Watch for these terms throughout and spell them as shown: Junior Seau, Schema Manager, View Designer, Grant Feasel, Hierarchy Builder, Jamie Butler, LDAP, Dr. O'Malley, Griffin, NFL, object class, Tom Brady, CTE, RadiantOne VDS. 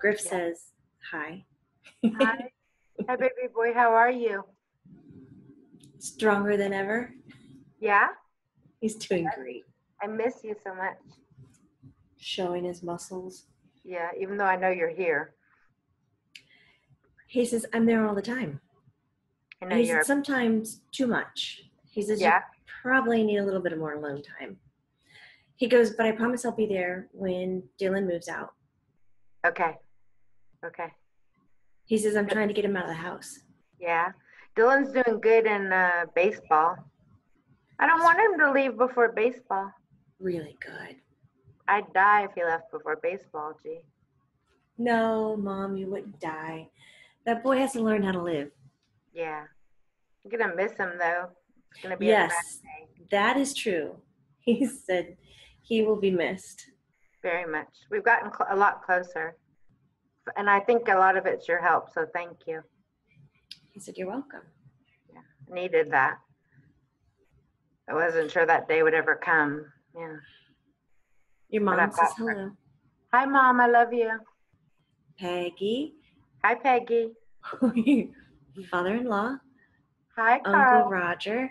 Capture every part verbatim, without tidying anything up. Griff yeah. says hi. Hi. Hi, baby boy. How are you? Stronger than ever. Yeah? He's doing I, great. I miss you so much. Showing his muscles. Yeah, even though I know you're here. He says, I'm there all the time. I know he you're said, sometimes too much. He says, yeah. You probably need a little bit of more alone time. He goes, but I promise I'll be there when Dylan moves out. Okay. Okay. He says, I'm trying to get him out of the house. Yeah. Dylan's doing good in uh, baseball. I don't want him to leave before baseball. Really good. I'd die if he left before baseball, G. No, Mom, you wouldn't die. That boy has to learn how to live. Yeah. I'm going to miss him, though. It's going to be yes, a bad day. That is true. He said he will be missed. Very much. We've gotten cl- a lot closer. And I think a lot of it's your help, so thank you. He said, you're welcome. Yeah, I needed that. I wasn't sure that day would ever come. Yeah. Your mom says hello. Her. Hi, Mom. I love you. Peggy. Hi, Peggy. Father-in-law. Hi, Carl. Uncle Roger.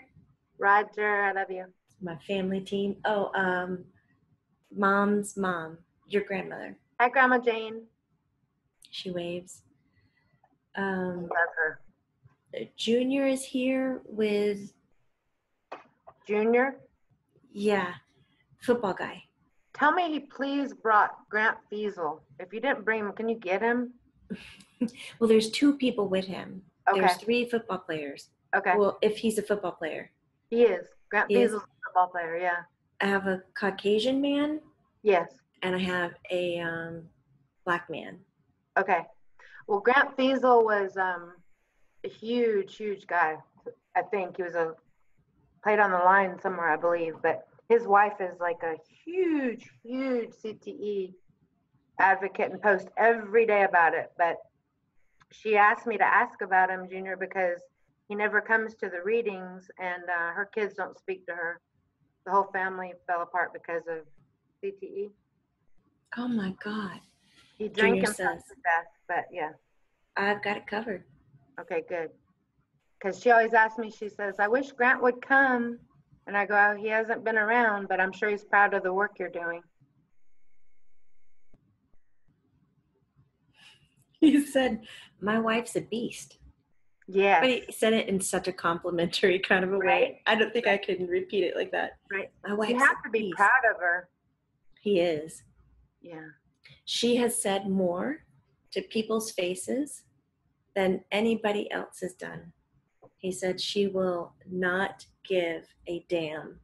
Roger, I love you. My family team. Oh, um, Mom's mom, your grandmother. Hi, Grandma Jane. She waves. Um, love her. Junior is here with... Junior? Yeah. Football guy. Tell me he please brought Grant Feasel. If you didn't bring him, can you get him? Well, there's two people with him. Okay. There's three football players. Okay. Well, if he's a football player. He is. Grant Feasel's a football player, yeah. I have a Caucasian man. Yes. And I have a um, black man. Okay. Well, Grant Feasel was um, a huge, huge guy. I think he was a played on the line somewhere, I believe. But his wife is like a huge, huge C T E advocate and posts every day about it. But she asked me to ask about him, Junior, because he never comes to the readings, and uh, her kids don't speak to her. The whole family fell apart because of C T E. Oh, my God. He drank himself to death, but yeah. I've got it covered. Okay, good. Because she always asks me, she says, I wish Grant would come. And I go, oh, he hasn't been around, but I'm sure he's proud of the work you're doing. He said, my wife's a beast. Yeah. But he said it in such a complimentary kind of a right. way. I don't think I can repeat it like that. Right. My wife's you have to be beast. Proud of her. He is. Yeah. She has said more to people's faces than anybody else has done. He said she will not give a damn.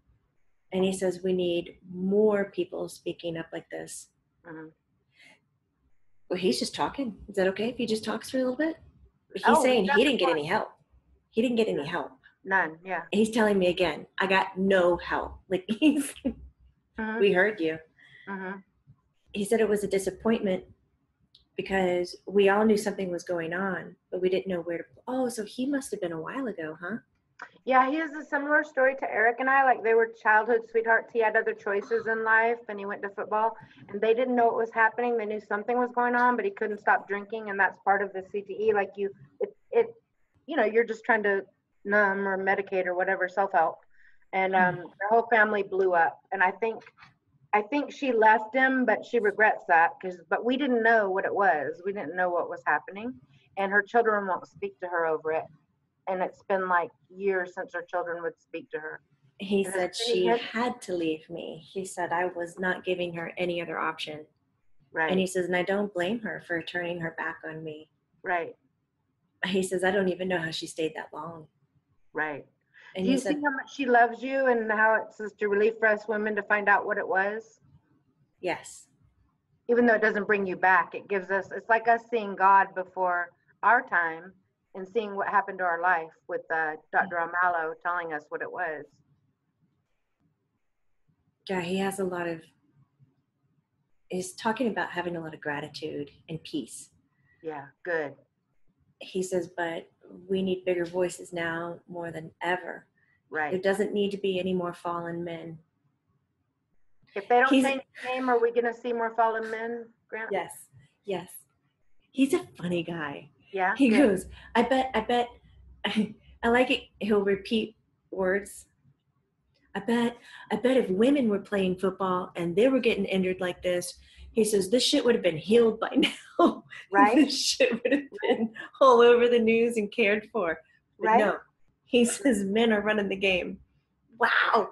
And he says we need more people speaking up like this. Uh-huh. Well, he's just talking. Is that okay if he just talks for a little bit? He's oh, saying he didn't get any help. He didn't get any help. None, yeah. He's telling me again, I got no help. Like, he's, uh-huh. We heard you. Uh-huh. He said it was a disappointment because we all knew something was going on, but we didn't know where to, oh, so he must have been a while ago, huh? Yeah, he has a similar story to Eric and I. Like, they were childhood sweethearts. He had other choices in life, and he went to football, and they didn't know what was happening. They knew something was going on, but he couldn't stop drinking, and that's part of the C T E. Like, you, it, it you know, you're just trying to numb or medicate or whatever, self-help. And um, their whole family blew up, and I think... I think she left him, but she regrets that because, but we didn't know what it was. We didn't know what was happening, and her children won't speak to her over it. And it's been like years since her children would speak to her. He and said she had, had to leave me. He said I was not giving her any other option. Right. And he says, and I don't blame her for turning her back on me. Right. He says, I don't even know how she stayed that long. Right. And do you see how much she loves you and how it's just a relief for us women to find out what it was? Yes. Even though it doesn't bring you back, it gives us, it's like us seeing God before our time and seeing what happened to our life with uh, Doctor O'Malley telling us what it was. Yeah, he has a lot of, he's talking about having a lot of gratitude and peace. Yeah, good. He says, but we need bigger voices now more than ever. Right. There doesn't need to be any more fallen men. If they don't He's, change the name, are we going to see more fallen men, Grant? Yes. Yes. he's a funny guy. Yeah. He yeah. goes, I bet, I bet, I, I like it. He'll repeat words. I bet, I bet if women were playing football and they were getting injured like this, he says, this shit would have been healed by now. Right. This shit would have been all over the news and cared for. But right. No, he says men are running the game. Wow.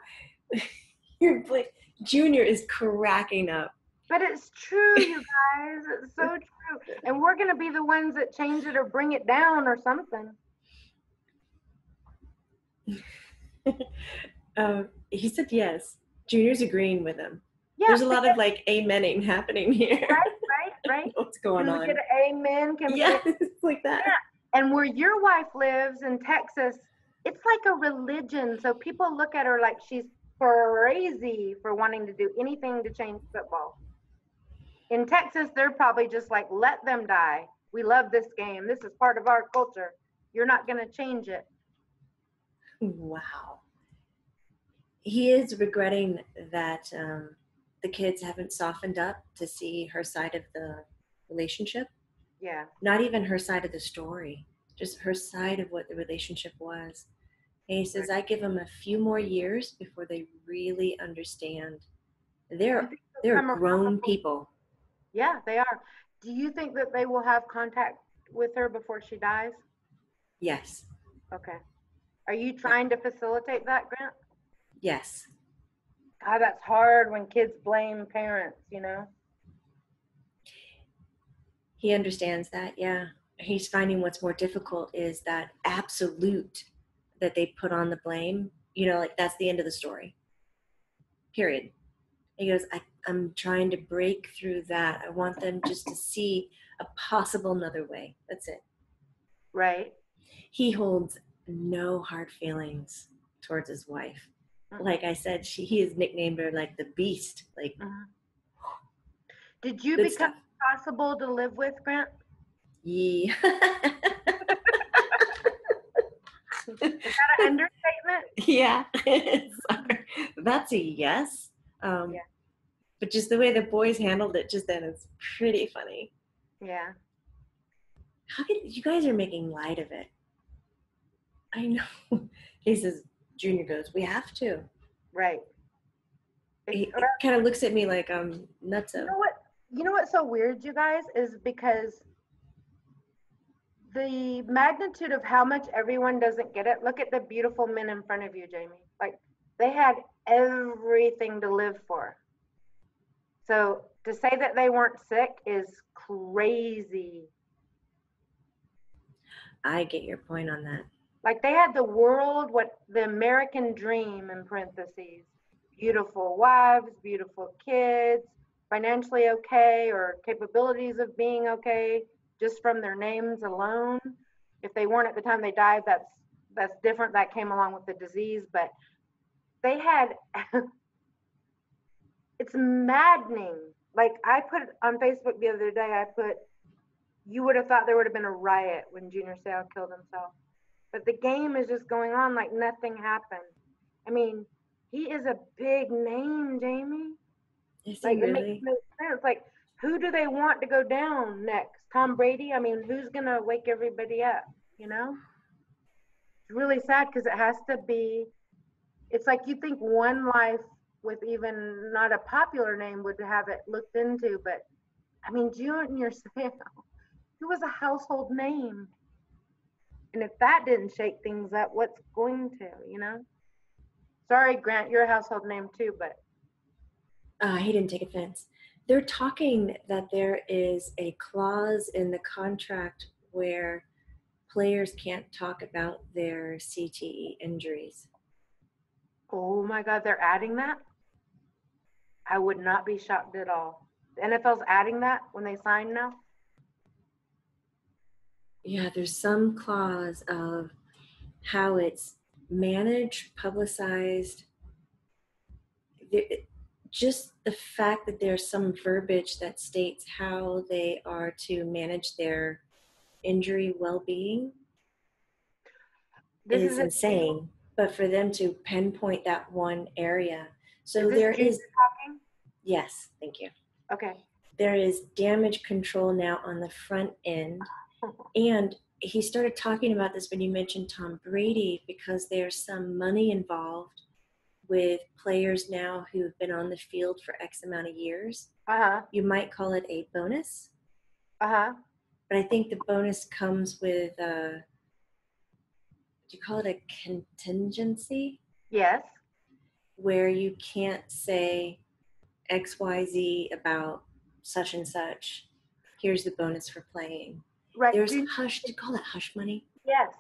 Your Junior is cracking up. But it's true, you guys. It's so true. And we're going to be the ones that change it or bring it down or something. um, he said yes. Junior's agreeing with him. Yeah, there's a lot of like amening happening here. Right, right, right. What's going on? Can we get an amen? Can we yeah, get... it's like that. Yeah. And where your wife lives in Texas, it's like a religion. So people look at her like she's crazy for wanting to do anything to change football. In Texas, they're probably just like, let them die. We love this game. This is part of our culture. You're not going to change it. Wow. He is regretting that um, the kids haven't softened up to see her side of the relationship. Yeah. Not even her side of the story, just her side of what the relationship was. And he says, I give them a few more years before they really understand. They're, they're grown people. Yeah, they are. Do you think that they will have contact with her before she dies? Yes. Okay. Are you trying to facilitate that, Grant? Yes. God, that's hard when kids blame parents, you know? He understands that, yeah. He's finding what's more difficult is that absolute that they put on the blame, you know, like that's the end of the story, period. He goes, I, I'm trying to break through that. I want them just to see a possible another way. That's it. Right. He holds no hard feelings towards his wife. Uh-huh. Like I said, she, he has nicknamed her like the beast. Like, uh-huh. Did you become stuff. Possible to live with, Grant? Yeah. Is that an understatement? Yeah. Sorry. That's a yes. Um, yeah. But just the way the boys handled it just then is pretty funny. Yeah. How could you guys are making light of it? I know. He says, Junior goes, we have to. Right. He, he kind of looks at me like I'm nutso. You know what? You know what's so weird, you guys, is because the magnitude of how much everyone doesn't get it. Look at the beautiful men in front of you, Jamie. Like, they had everything to live for. So to say that they weren't sick is crazy. I get your point on that. Like, they had the world, what the American dream in parentheses, beautiful wives, beautiful kids, financially okay, or capabilities of being okay. Just from their names alone. If they weren't at the time they died, that's that's different. That came along with the disease, but they had, it's maddening. Like, I put on Facebook the other day, I put, you would have thought there would have been a riot when Junior Seau killed himself. But the game is just going on like nothing happened. I mean, he is a big name, Jamie. Is he like, really? It makes no sense. Like, who do they want to go down next? Tom Brady? I mean, who's going to wake everybody up, you know? It's really sad because it has to be, it's like you think one life with even not a popular name would have it looked into, but I mean, Junior Seau, he was a household name. And if that didn't shake things up, what's going to, you know? Sorry, Grant, you're a household name too, but. Uh, he didn't take offense. They're talking that there is a clause in the contract where players can't talk about their C T E injuries. Oh my God, they're adding that? I would not be shocked at all. The N F L's adding that when they sign now? Yeah, there's some clause of how it's managed, publicized. It, Just the fact that there's some verbiage that states how they are to manage their injury well-being this is, is insane. But for them to pinpoint that one area, so is there is. Talking? Yes, thank you. Okay, there is damage control now on the front end. And he started talking about this when you mentioned Tom Brady, because there's some money involved with players now who have been on the field for X amount of years. Uh-huh. You might call it a bonus. Uh-huh. But I think the bonus comes with a, do you call it a contingency? Yes. Where you can't say X Y Z about such and such. Here's the bonus for playing. Right. There's Junior, hush, do you call that hush money? Yes.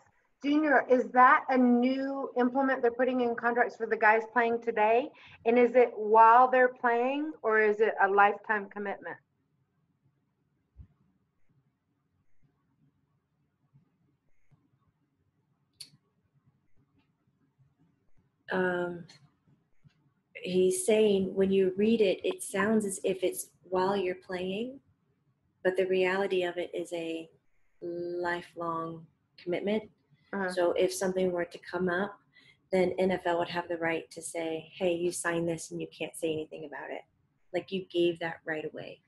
Junior, is that a new implement they're putting in contracts for the guys playing today? And is it while they're playing, or is it a lifetime commitment? Um, he's saying when you read it, it sounds as if it's while you're playing, but the reality of it is a lifelong commitment. Uh-huh. So if something were to come up, then N F L would have the right to say, hey, you signed this and you can't say anything about it. Like, you gave that right away.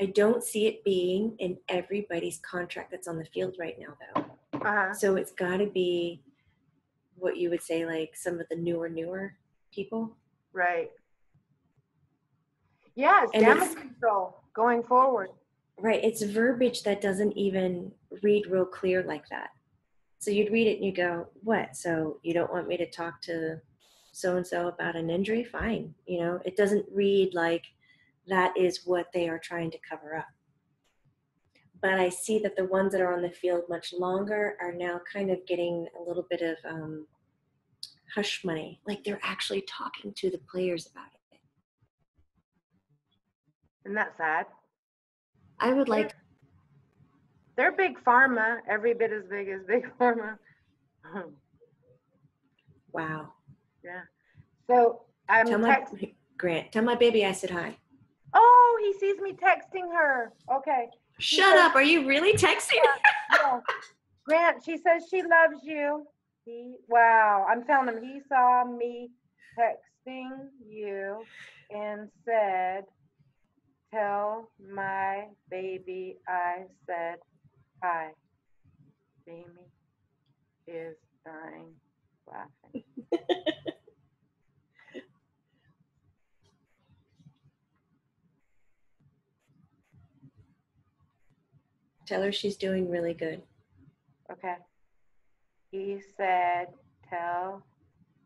I don't see it being in everybody's contract that's on the field right now, though. Uh-huh. So it's got to be what you would say, like some of the newer, newer people. Right. Yeah, it's damage control going forward. Right. It's verbiage that doesn't even read real clear like that. So you'd read it and you go, what? So you don't want me to talk to so-and-so about an injury? Fine. You know, it doesn't read like that is what they are trying to cover up. But I see that the ones that are on the field much longer are now kind of getting a little bit of um, hush money. Like, they're actually talking to the players about it. Isn't that sad? I would like... They're, they're big pharma, every bit as big as big pharma. Wow. Yeah. So, I'm tell text- my, Grant, tell my baby I said hi. Oh, he sees me texting her. Okay. Shut says, up. Are you really texting? Yeah, yeah. Grant, she says she loves you. He, wow. I'm telling him he saw me texting you and said, tell my baby I said hi. Jamie is dying laughing. Tell her she's doing really good. Okay. He said, tell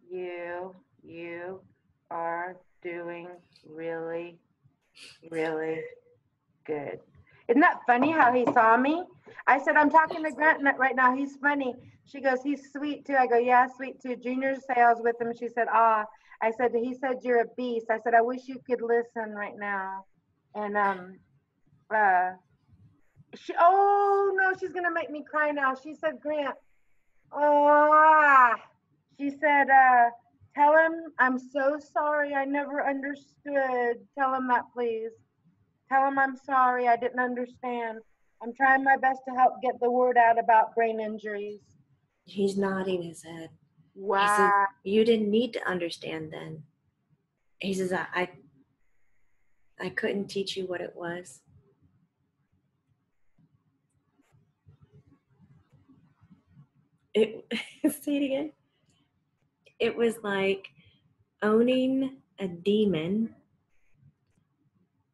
you, you are doing really, really good. Isn't that funny how he saw me? I said, I'm talking to Grant right now. He's funny. She goes, he's sweet too. I go, yeah, sweet too. Junior Seau with him. She said, ah. I said, he said, you're a beast. I said, I wish you could listen right now. And, um, uh, She, oh no, she's gonna make me cry now. She said, Grant, oh, she said, uh, tell him I'm so sorry. I never understood. Tell him that, please. Tell him I'm sorry. I didn't understand. I'm trying my best to help get the word out about brain injuries. He's nodding his head. Wow. He says, you didn't need to understand then. He says, I, I, I couldn't teach you what it was. It, say it again. It was like owning a demon,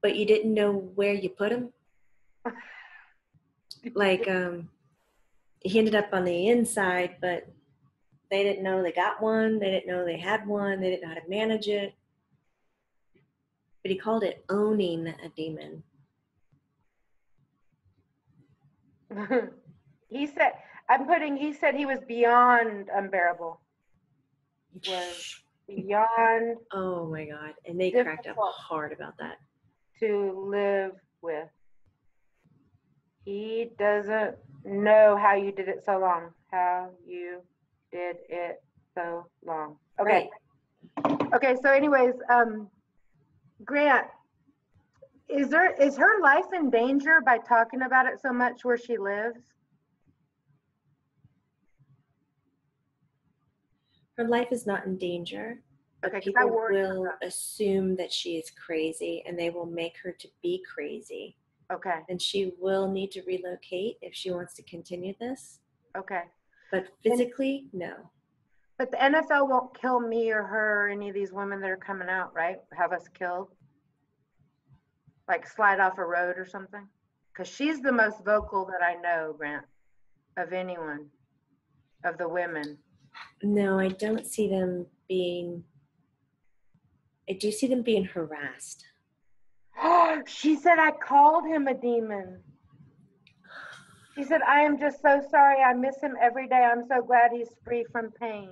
but you didn't know where you put him. Like, um, he ended up on the inside, but they didn't know they got one. They didn't know they had one. They didn't know how to manage it. But he called it owning a demon. He said... I'm putting, he said he was beyond unbearable. Was beyond. Oh my God. And they cracked up hard about that. To live with. He doesn't know how you did it so long. How you did it so long. Okay. Right. Okay. So anyways, um, Grant, is there, is her life in danger by talking about it so much where she lives? Her life is not in danger. Okay, people will assume that she is crazy, and they will make her to be crazy. Okay. And she will need to relocate if she wants to continue this. Okay. But physically, and, no. But the N F L won't kill me or her or any of these women that are coming out, right? Have us killed? Like slide off a road or something? Because she's the most vocal that I know, Grant, of anyone, of the women. No, I don't see them being... I do see them being harassed. She said, I called him a demon. She said, I am just so sorry. I miss him every day. I'm so glad he's free from pain.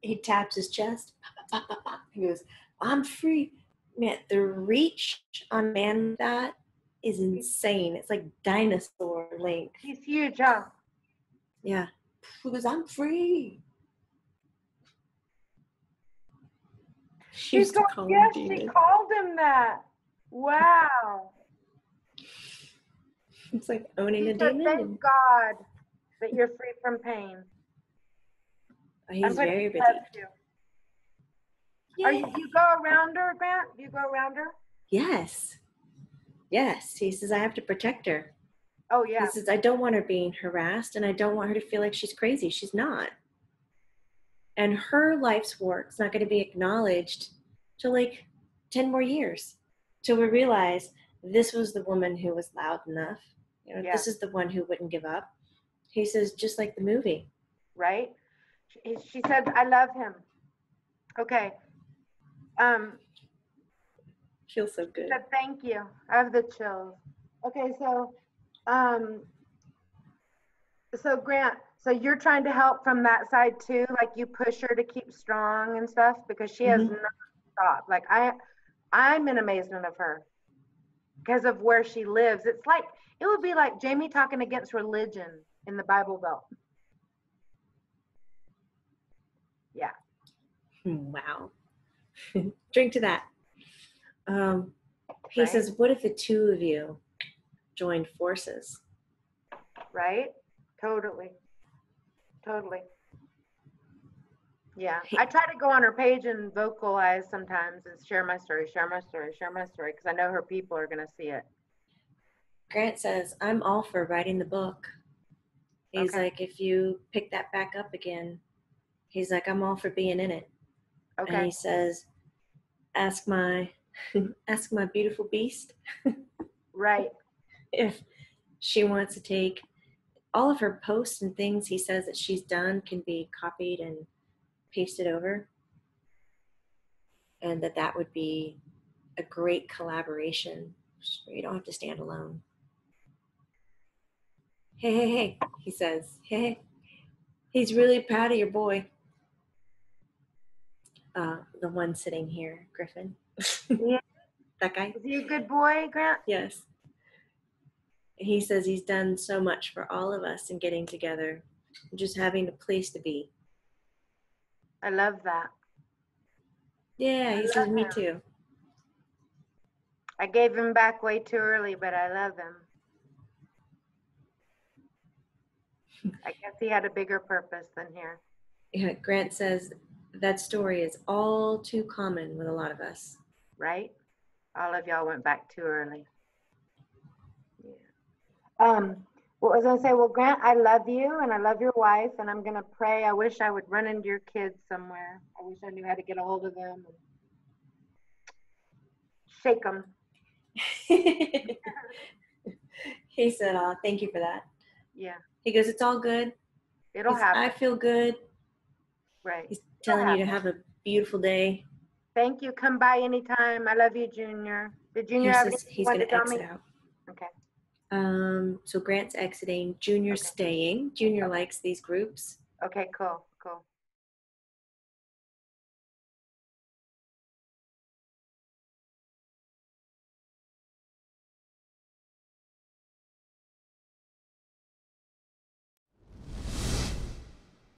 He taps his chest. Bah, bah, bah, bah, bah. He goes, I'm free. Man, the reach on man that is insane. It's like dinosaur length. He's huge, huh? Yeah. He goes, I'm free. She used to call him demon. Yes, she called him that. Wow. It's like owning a demon. Thank God that you're free from pain. Oh, he's very busy. Yeah. Are you, do you go around her, Grant? Do you go around her? Yes. Yes. He says, I have to protect her. Oh, yeah. He says, I don't want her being harassed, and I don't want her to feel like she's crazy. She's not. And her life's work's not going to be acknowledged till like ten more years, till we realize this was the woman who was loud enough. You know, yeah. This is the one who wouldn't give up. He says, just like the movie. Right? She, she said, I love him. Okay. Um, feels so good. Said, thank you. I have the chills. Okay, so, um, so Grant, so you're trying to help from that side too, like you push her to keep strong and stuff, because she has mm-hmm. not stopped. Like I, I'm in amazement of her because of where she lives. It's like, it would be like Jamie talking against religion in the Bible Belt. Yeah. Wow. Drink to that. Um, he right? says, what if the two of you joined forces? Right? Totally. Totally. Yeah. I try to go on her page and vocalize sometimes and share my story, share my story, share my story, because I know her people are going to see it. Grant says, I'm all for writing the book. He's okay. Like, if you pick that back up again, he's like, I'm all for being in it. Okay. And he says, ask my, ask my beautiful beast. Right. If she wants to take all of her posts and things he says that she's done can be copied and pasted over, and that that would be a great collaboration. You don't have to stand alone. Hey, hey, hey, he says, hey, he's really proud of your boy. Uh, the one sitting here, Griffin. Yeah. That guy. Is he a good boy, Grant? Yes. He says he's done so much for all of us in getting together, just having a place to be. I love that. Yeah, he says me too. I gave him back way too early, but I love him. I guess he had a bigger purpose than here. Yeah, Grant says that story is all too common with a lot of us. Right? All of y'all went back too early. Um, what was I gonna say? Well, Grant, I love you and I love your wife, and I'm gonna pray. I wish I would run into your kids somewhere. I wish I knew how to get a hold of them. And shake them. He said, "Oh, thank you for that." Yeah. He goes, "It's all good. It'll He's, happen. I feel good." Right. He's telling you to have a beautiful day. Thank you. Come by anytime. I love you, Junior. Did Junior have anything you wanted to tell me? He's gonna exit out. Okay. Um, so Grant's exiting, Junior's okay. staying. Junior okay. likes these groups. Okay, cool, cool.